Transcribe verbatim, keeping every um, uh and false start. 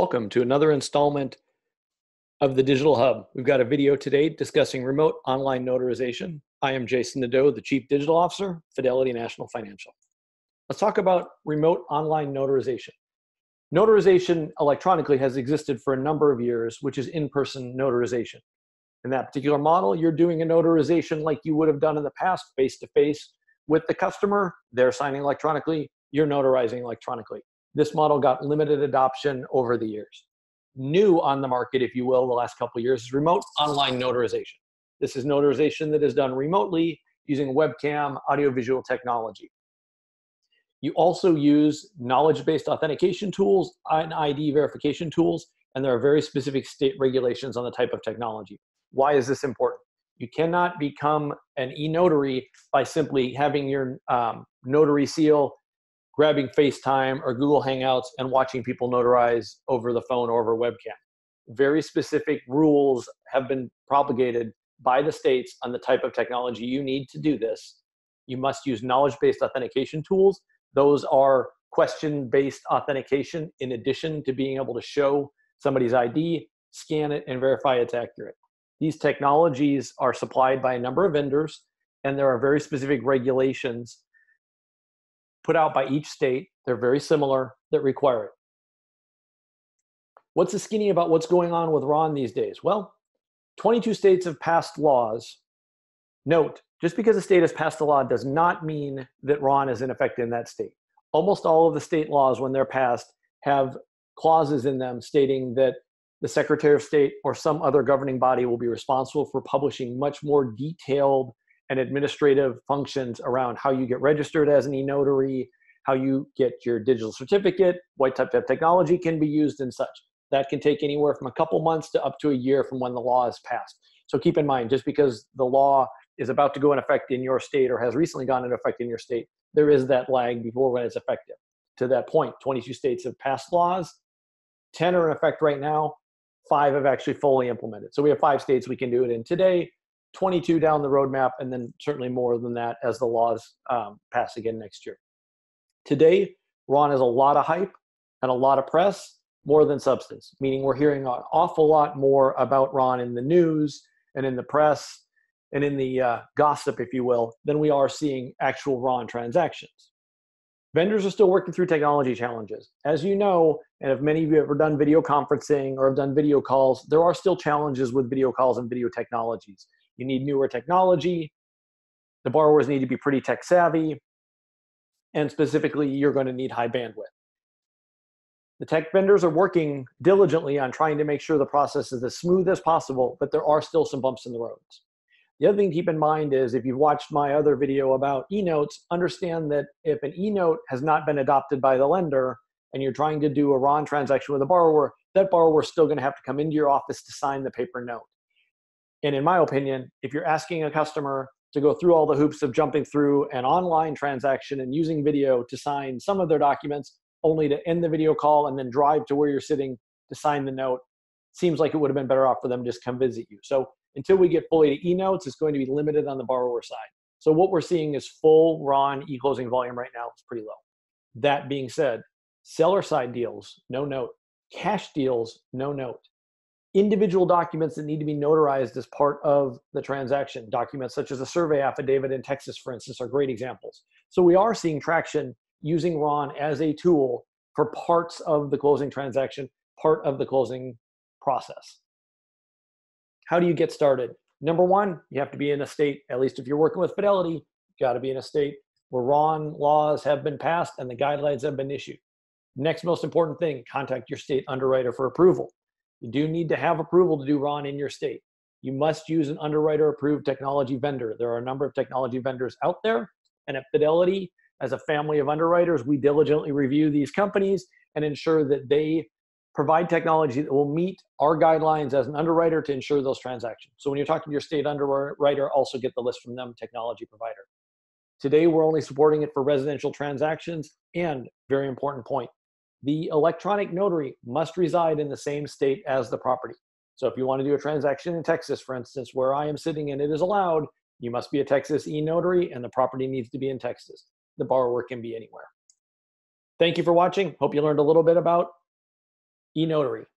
Welcome to another installment of the Digital Hub. We've got a video today discussing remote online notarization. I am Jason Nadeau, the Chief Digital Officer, Fidelity National Financial. Let's talk about remote online notarization. Notarization electronically has existed for a number of years, which is in-person notarization. In that particular model, you're doing a notarization like you would have done in the past, face-to-face with the customer. They're signing electronically, you're notarizing electronically. This model got limited adoption over the years. New on the market, if you will, the last couple of years is remote online notarization. This is notarization that is done remotely using webcam, audiovisual technology. You also use knowledge-based authentication tools and I D verification tools, and there are very specific state regulations on the type of technology. Why is this important? You cannot become an e-notary by simply having your um, notary seal, grabbing FaceTime or Google Hangouts and watching people notarize over the phone or over webcam. Very specific rules have been propagated by the states on the type of technology you need to do this. You must use knowledge-based authentication tools. Those are question-based authentication in addition to being able to show somebody's I D, scan it, and verify it's accurate. These technologies are supplied by a number of vendors, and there are very specific regulations put out by each state, they're very similar, that require it. What's the skinny about what's going on with R O N these days? Well, twenty-two states have passed laws. Note, just because a state has passed a law does not mean that R O N is in effect in that state. Almost all of the state laws, when they're passed, have clauses in them stating that the Secretary of State or some other governing body will be responsible for publishing much more detailed and administrative functions around how you get registered as an e-notary, how you get your digital certificate, what type of technology can be used and such. That can take anywhere from a couple months to up to a year from when the law is passed. So keep in mind, just because the law is about to go in effect in your state or has recently gone into effect in your state, there is that lag before when it's effective. To that point, twenty-two states have passed laws, ten are in effect right now, five have actually fully implemented. So we have five states we can do it in today, twenty-two down the roadmap, and then certainly more than that as the laws um, pass again next year. Today, R O N has a lot of hype and a lot of press, more than substance, meaning we're hearing an awful lot more about R O N in the news and in the press and in the uh, gossip, if you will, than we are seeing actual R O N transactions. Vendors are still working through technology challenges. As you know, and if many of you have ever done video conferencing or have done video calls, there are still challenges with video calls and video technologies. You need newer technology, the borrowers need to be pretty tech savvy, and specifically, you're going to need high bandwidth. The tech vendors are working diligently on trying to make sure the process is as smooth as possible, but there are still some bumps in the roads. The other thing to keep in mind is if you've watched my other video about e-notes, understand that if an e-note has not been adopted by the lender and you're trying to do a R O N transaction with a borrower, that borrower is still going to have to come into your office to sign the paper note. And in my opinion, if you're asking a customer to go through all the hoops of jumping through an online transaction and using video to sign some of their documents, only to end the video call and then drive to where you're sitting to sign the note, seems like it would have been better off for them to just come visit you. So until we get fully to e-notes, it's going to be limited on the borrower side. So what we're seeing is full R O N e-closing volume right now is pretty low. That being said, seller side deals, no note. Cash deals, no note. Individual documents that need to be notarized as part of the transaction. Documents such as a survey affidavit in Texas, for instance, are great examples. So we are seeing traction using R O N as a tool for parts of the closing transaction, part of the closing process. How do you get started? Number one, you have to be in a state, at least if you're working with Fidelity, you've got to be in a state where R O N laws have been passed and the guidelines have been issued. Next most important thing, contact your state underwriter for approval. You do need to have approval to do R O N in your state. You must use an underwriter-approved technology vendor. There are a number of technology vendors out there, and at Fidelity, as a family of underwriters, we diligently review these companies and ensure that they provide technology that will meet our guidelines as an underwriter to ensure those transactions. So when you're talking to your state underwriter, also get the list from them, technology provider. Today, we're only supporting it for residential transactions, and very important point, the electronic notary must reside in the same state as the property. So if you want to do a transaction in Texas, for instance, where I am sitting and it is allowed, you must be a Texas e-notary and the property needs to be in Texas. The borrower can be anywhere. Thank you for watching. Hope you learned a little bit about eNotary.